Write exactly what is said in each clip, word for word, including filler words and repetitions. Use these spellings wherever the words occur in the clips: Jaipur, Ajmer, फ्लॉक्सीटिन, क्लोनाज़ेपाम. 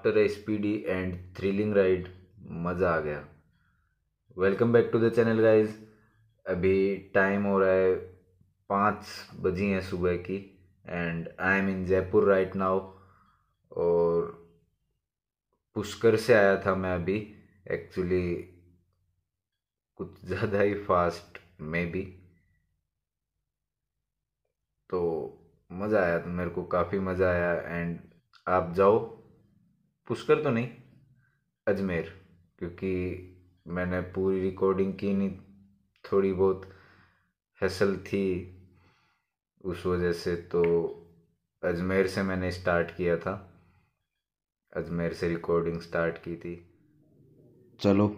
After a speedy and thrilling ride मज़ा आ गया। Welcome back to the channel guys. अभी टाइम हो रहा है पाँच बजी हैं सुबह की and I am in Jaipur right now. और पुष्कर से आया था मैं अभी, एक्चुअली कुछ ज़्यादा ही फास्ट मे बी, तो मज़ा आया, मेरे को काफ़ी मज़ा आया। एंड आप जाओ पुष्कर तो नहीं, अजमेर, क्योंकि मैंने पूरी रिकॉर्डिंग की नहीं, थोड़ी बहुत हैसल थी उस वजह से, तो अजमेर से मैंने स्टार्ट किया था, अजमेर से रिकॉर्डिंग स्टार्ट की थी। चलो,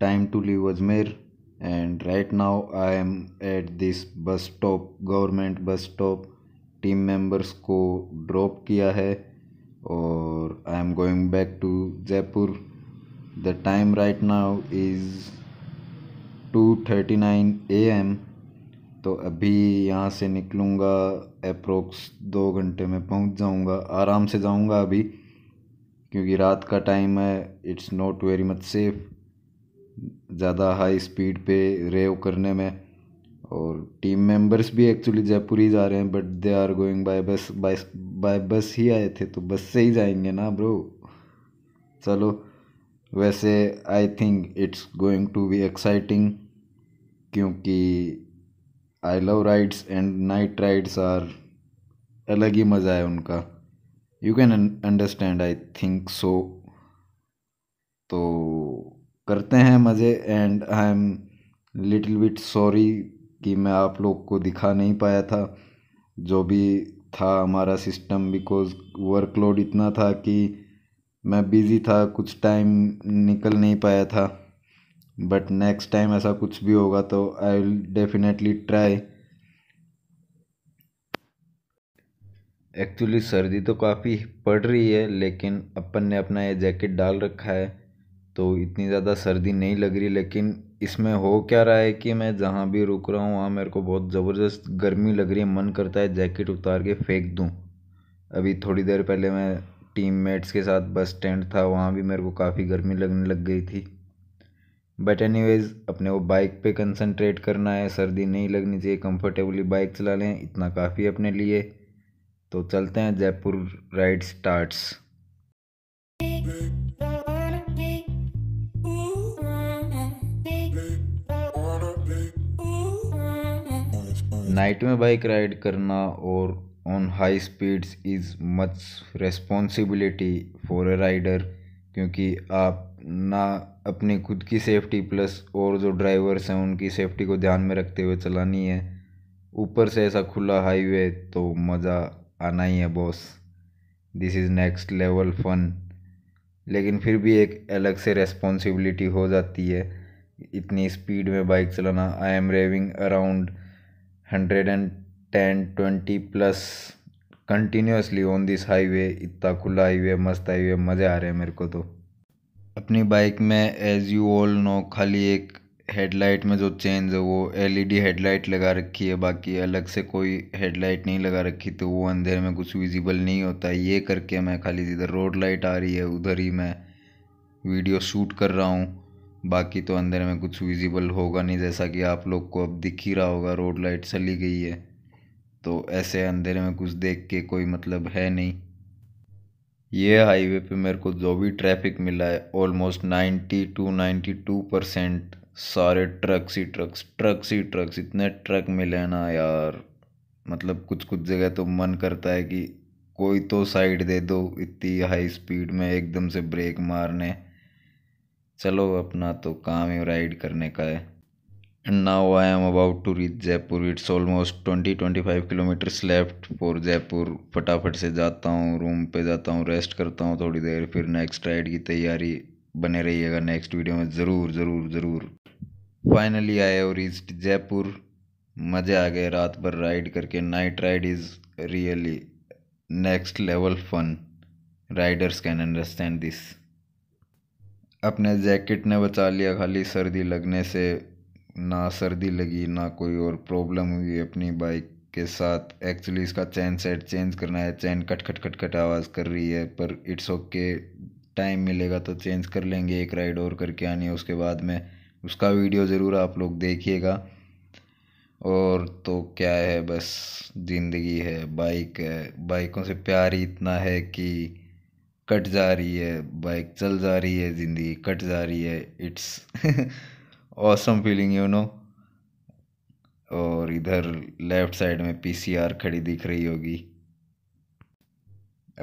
time to leave Ajmer and right now I am at this bus stop, government bus stop. Team members को ड्रॉप किया है और I am going back to Jaipur. The time right now is two thirty nine A M. तो अभी यहाँ से निकलूँगा, approx दो घंटे में पहुँच जाऊँगा, आराम से जाऊँगा अभी, क्योंकि रात का टाइम है। It's not very much safe ज़्यादा हाई स्पीड पे रेव करने में, और टीम मेंबर्स भी एक्चुअली जयपुर ही जा रहे हैं, but they are going by bus. By by bus ही आए थे तो बस से ही जाएंगे ना ब्रो। चलो, वैसे I think it's going to be exciting, क्योंकि I love rides and night rides are, अलग ही मज़ा है उनका, you can understand I think so. तो करते हैं मज़े। And I am little bit sorry कि मैं आप लोग को दिखा नहीं पाया था जो भी था हमारा सिस्टम, बिकॉज वर्कलोड इतना था कि मैं बिज़ी था, कुछ टाइम निकल नहीं पाया था। बट नेक्स्ट टाइम ऐसा कुछ भी होगा तो I will definitely try. Actually सर्दी तो काफ़ी पड़ रही है, लेकिन अपन ने अपना ये जैकेट डाल रखा है तो इतनी ज़्यादा सर्दी नहीं लग रही। लेकिन इसमें हो क्या रहा है कि मैं जहाँ भी रुक रहा हूँ वहाँ मेरे को बहुत ज़बरदस्त गर्मी लग रही है, मन करता है जैकेट उतार के फेंक दूँ। अभी थोड़ी देर पहले मैं टीममेट्स के साथ बस स्टैंड था, वहाँ भी मेरे को काफ़ी गर्मी लगने लग गई थी। बट एनीवेज, अपने वो बाइक पे कंसंट्रेट करना है, सर्दी नहीं लगनी चाहिए, कंफर्टेबली बाइक चला लें, इतना काफ़ी अपने लिए। तो चलते हैं, जयपुर राइड स्टार्ट्स। नाइट में बाइक राइड करना और on high speeds is much responsibility for a rider, क्योंकि आप ना अपनी खुद की सेफ्टी प्लस और जो ड्राइवर्स हैं उनकी सेफ्टी को ध्यान में रखते हुए चलानी है। ऊपर से ऐसा खुला हाईवे तो मज़ा आना ही है boss, this is next level fun. लेकिन फिर भी एक अलग से रेस्पॉन्सिबिलिटी हो जाती है इतनी स्पीड में बाइक चलाना। I am revving around hundred and ten twenty plus continuously on this highway, इतना खुला हाईवे, मस्त हाईवे, मज़े आ रहे हैं मेरे को। तो अपनी बाइक में एज़ यू ऑल नो खाली एक हेडलाइट में जो चेंज है वो एलईडी हेडलाइट लगा रखी है, बाकी अलग से कोई हेडलाइट नहीं लगा रखी, तो वो अंधेरे में कुछ विजिबल नहीं होता। ये करके मैं खाली जिधर रोड लाइट आ रही है उधर ही मैं वीडियो शूट कर रहा हूँ, बाकी तो अंधेरे में कुछ विजिबल होगा नहीं। जैसा कि आप लोग को अब दिख ही रहा होगा, रोड लाइट चली गई है, तो ऐसे अंधेरे में कुछ देख के कोई मतलब है नहीं। ये हाईवे पे मेरे को जो भी ट्रैफिक मिला है almost ninety two ninety two percent सारे ट्रक्स ही ट्रक्स ट्रक्स ही ट्रक्स इतने ट्रक मिले हैं ना यार, मतलब कुछ कुछ जगह तो मन करता है कि कोई तो साइड दे दो इतनी हाई स्पीड में एकदम से ब्रेक मारने। चलो, अपना तो काम ही राइड करने का है। And now I am about to reach Jaipur, it's almost twenty two twenty five kilometres left for Jaipur. फटाफट से जाता हूँ, रूम पे जाता हूँ, रेस्ट करता हूँ थोड़ी देर, फिर नेक्स्ट राइड की तैयारी। बने रहिएगा नेक्स्ट वीडियो में, ज़रूर ज़रूर ज़रूर। Finally I have reached Jaipur, मज़े आ गए रात भर राइड करके। Night ride is really next level fun, riders can understand this. अपने जैकेट ने बचा लिया खाली सर्दी लगने से, ना सर्दी लगी ना कोई और प्रॉब्लम हुई अपनी बाइक के साथ। एक्चुअली इसका चैन सेट चेंज करना है, chain cut cut cut cut आवाज़ कर रही है, पर इट्स ओके, टाइम मिलेगा तो चेंज कर लेंगे, एक राइड और करके आनी है उसके बाद में, उसका वीडियो ज़रूर आप लोग देखिएगा। और तो क्या है, बस ज़िंदगी है, बाइक है, बाइकों से प्यार ही इतना है कि कट जा रही है, बाइक चल जा रही है, ज़िंदगी कट जा रही है। It's awesome feeling you know. और इधर लेफ़्ट साइड में पीसीआर खड़ी दिख रही होगी।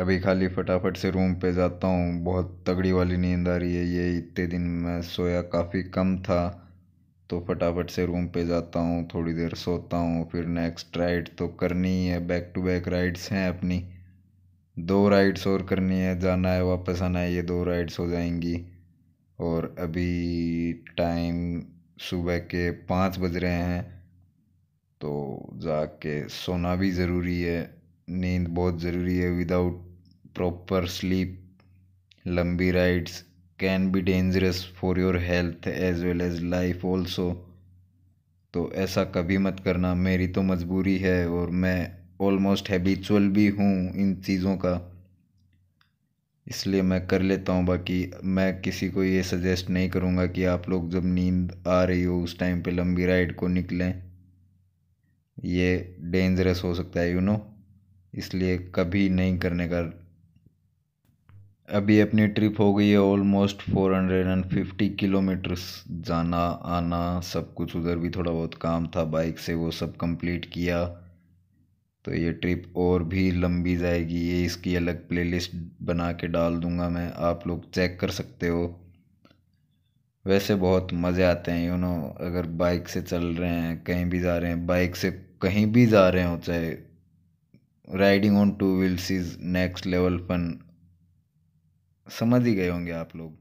अभी खाली फटाफट से रूम पे जाता हूँ, बहुत तगड़ी वाली नींद आ रही है। ये इतने दिन मैं सोया काफ़ी कम था, तो फटाफट से रूम पे जाता हूँ, थोड़ी देर सोता हूँ, फिर नेक्स्ट राइड तो करनी ही है। बैक टू बैक राइड्स हैं अपनी, दो राइड्स और करनी है, जाना है वापस आना है, ये दो राइड्स हो जाएंगी। और अभी टाइम सुबह के पाँच बज रहे हैं, तो जाके सोना भी ज़रूरी है, नींद बहुत ज़रूरी है। विदाउट प्रॉपर स्लीप लंबी rides can be dangerous for your health as well as life also. तो ऐसा कभी मत करना, मेरी तो मजबूरी है और मैं ऑलमोस्ट हैबिचुअल भी हूँ इन चीज़ों का, इसलिए मैं कर लेता हूँ। बाकी मैं किसी को ये सजेस्ट नहीं करूँगा कि आप लोग जब नींद आ रही हो उस टाइम पे लंबी राइड को निकलें, ये डेंजरस हो सकता है यू नो, इसलिए कभी नहीं करने का। अभी अपनी ट्रिप हो गई है almost four hundred and fifty kilometres, जाना आना सब कुछ। उधर भी थोड़ा बहुत काम था बाइक से, वो सब कंप्लीट किया, तो ये ट्रिप और भी लंबी जाएगी। ये इसकी अलग प्लेलिस्ट बना के डाल दूंगा मैं, आप लोग चेक कर सकते हो। वैसे बहुत मज़े आते हैं यू नो, अगर बाइक से चल रहे हैं, कहीं भी जा रहे हैं बाइक से, कहीं भी जा रहे हों, चाहे riding on two wheels is next level fun, समझ ही गए होंगे आप लोग।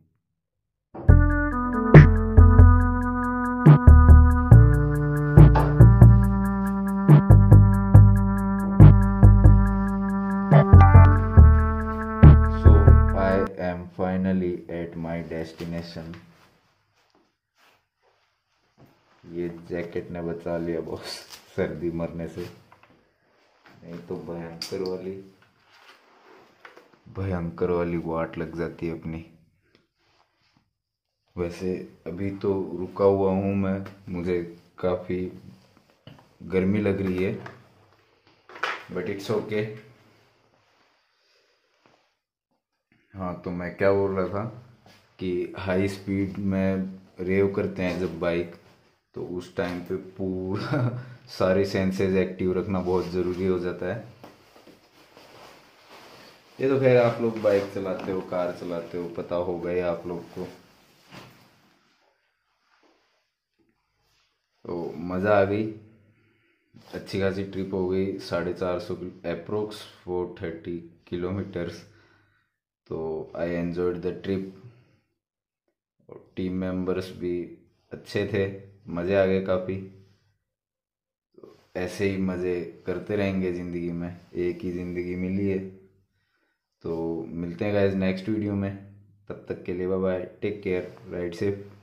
So I am finally at my destination. ये जैकेट ने बचा लिया बॉस सर्दी मरने से, नहीं तो भयंकर वाली भयंकर वाली वाट लग जाती है अपनी। वैसे अभी तो रुका हुआ हूँ मैं, मुझे काफ़ी गर्मी लग रही है, बट इट्स ओके। हाँ, तो मैं क्या बोल रहा था कि हाई स्पीड में रेव करते हैं जब बाइक, तो उस टाइम पे पूरा सारे सेंसेस एक्टिव रखना बहुत ज़रूरी हो जाता है। ये तो खैर आप लोग बाइक चलाते हो, कार चलाते हो, पता हो गए आप लोग को। तो मज़ा आ गई, अच्छी खासी ट्रिप हो गई, साढ़े चार सौ अप्रोक्स फोर थर्टी किलोमीटर्स। तो आई एन्जॉयड द ट्रिप, और टीम मेंबर्स भी अच्छे थे, मज़े आ गए काफ़ी। तो ऐसे ही मज़े करते रहेंगे ज़िंदगी में, एक ही ज़िंदगी मिली है। तो मिलते हैं गाइस नेक्स्ट वीडियो में, तब तक के लिए bye bye, take care, ride safe.